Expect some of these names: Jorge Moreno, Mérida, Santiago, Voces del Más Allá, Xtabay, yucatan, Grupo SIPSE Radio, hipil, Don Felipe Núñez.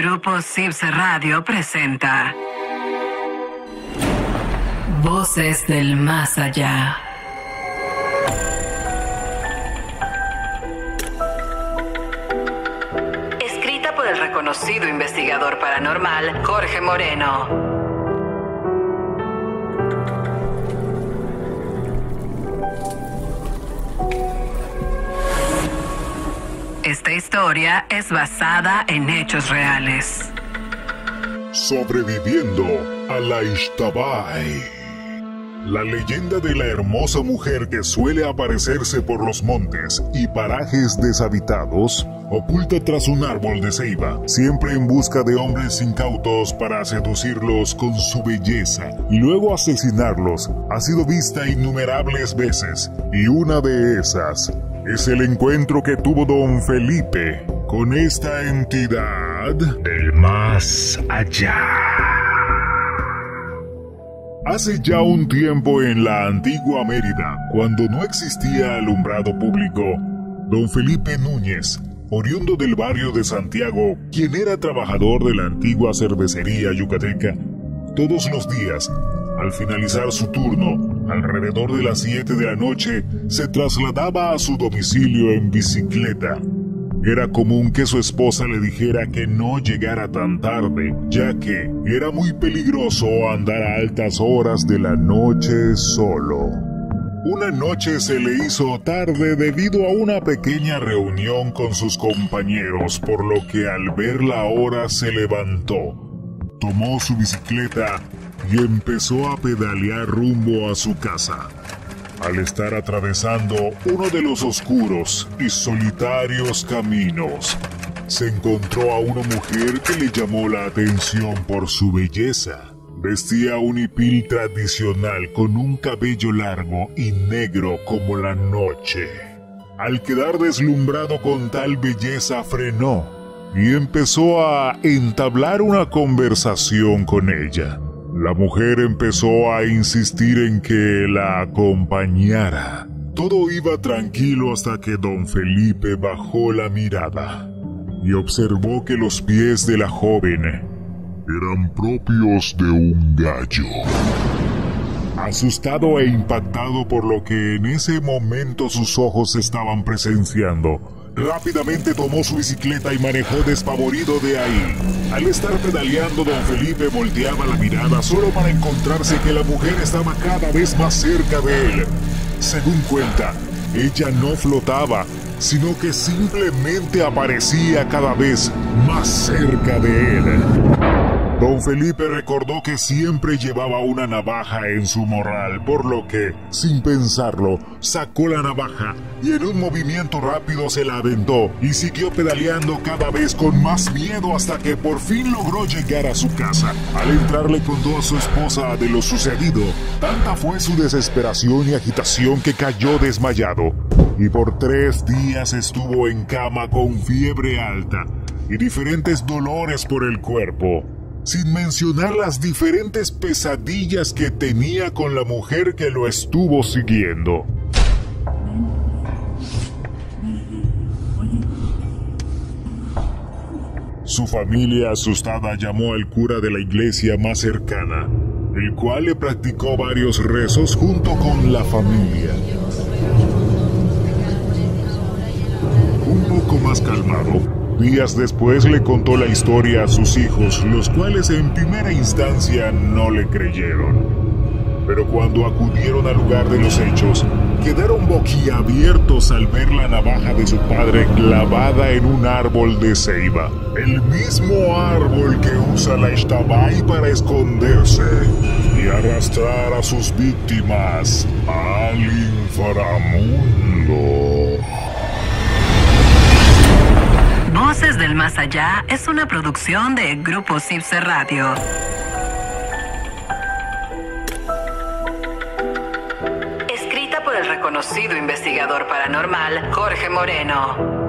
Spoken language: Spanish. Grupo SIPSE Radio presenta Voces del Más Allá. Escrita por el reconocido investigador paranormal Jorge Moreno. Esta historia es basada en hechos reales. Sobreviviendo a la Xtabay. La leyenda de la hermosa mujer que suele aparecerse por los montes y parajes deshabitados, oculta tras un árbol de ceiba, siempre en busca de hombres incautos para seducirlos con su belleza y luego asesinarlos, ha sido vista innumerables veces, y una de esas es el encuentro que tuvo Don Felipe con esta entidad del más allá. Hace ya un tiempo en la antigua Mérida, cuando no existía alumbrado público, Don Felipe Núñez, oriundo del barrio de Santiago, quien era trabajador de la antigua cervecería yucateca, todos los días, al finalizar su turno, alrededor de las 7 de la noche, se trasladaba a su domicilio en bicicleta. Era común que su esposa le dijera que no llegara tan tarde, ya que era muy peligroso andar a altas horas de la noche solo. Una noche se le hizo tarde debido a una pequeña reunión con sus compañeros, por lo que al ver la hora se levantó, tomó su bicicleta y empezó a pedalear rumbo a su casa. Al estar atravesando uno de los oscuros y solitarios caminos, se encontró a una mujer que le llamó la atención por su belleza. Vestía un hipil tradicional con un cabello largo y negro como la noche. Al quedar deslumbrado con tal belleza, frenó y empezó a entablar una conversación con ella. La mujer empezó a insistir en que la acompañara. Todo iba tranquilo hasta que Don Felipe bajó la mirada y observó que los pies de la joven eran propios de un gallo. Asustado e impactado por lo que en ese momento sus ojos estaban presenciando, rápidamente tomó su bicicleta y manejó despavorido de ahí. Al estar pedaleando, Don Felipe volteaba la mirada solo para encontrarse que la mujer estaba cada vez más cerca de él. Según cuenta, ella no flotaba, sino que simplemente aparecía cada vez más cerca de él. Don Felipe recordó que siempre llevaba una navaja en su morral, por lo que, sin pensarlo, sacó la navaja y en un movimiento rápido se la aventó y siguió pedaleando cada vez con más miedo hasta que por fin logró llegar a su casa. Al entrar le contó a su esposa de lo sucedido. Tanta fue su desesperación y agitación que cayó desmayado y por 3 días estuvo en cama con fiebre alta y diferentes dolores por el cuerpo, sin mencionar las diferentes pesadillas que tenía con la mujer que lo estuvo siguiendo. Su familia asustada llamó al cura de la iglesia más cercana, el cual le practicó varios rezos junto con la familia. Un poco más calmado, días después le contó la historia a sus hijos, los cuales en primera instancia no le creyeron. Pero cuando acudieron al lugar de los hechos, quedaron boquiabiertos al ver la navaja de su padre clavada en un árbol de ceiba. El mismo árbol que usa la Xtabay para esconderse y arrastrar a sus víctimas al inframundo. Voces del Más Allá es una producción de Grupo SIPSE Radio. Escrita por el reconocido investigador paranormal Jorge Moreno.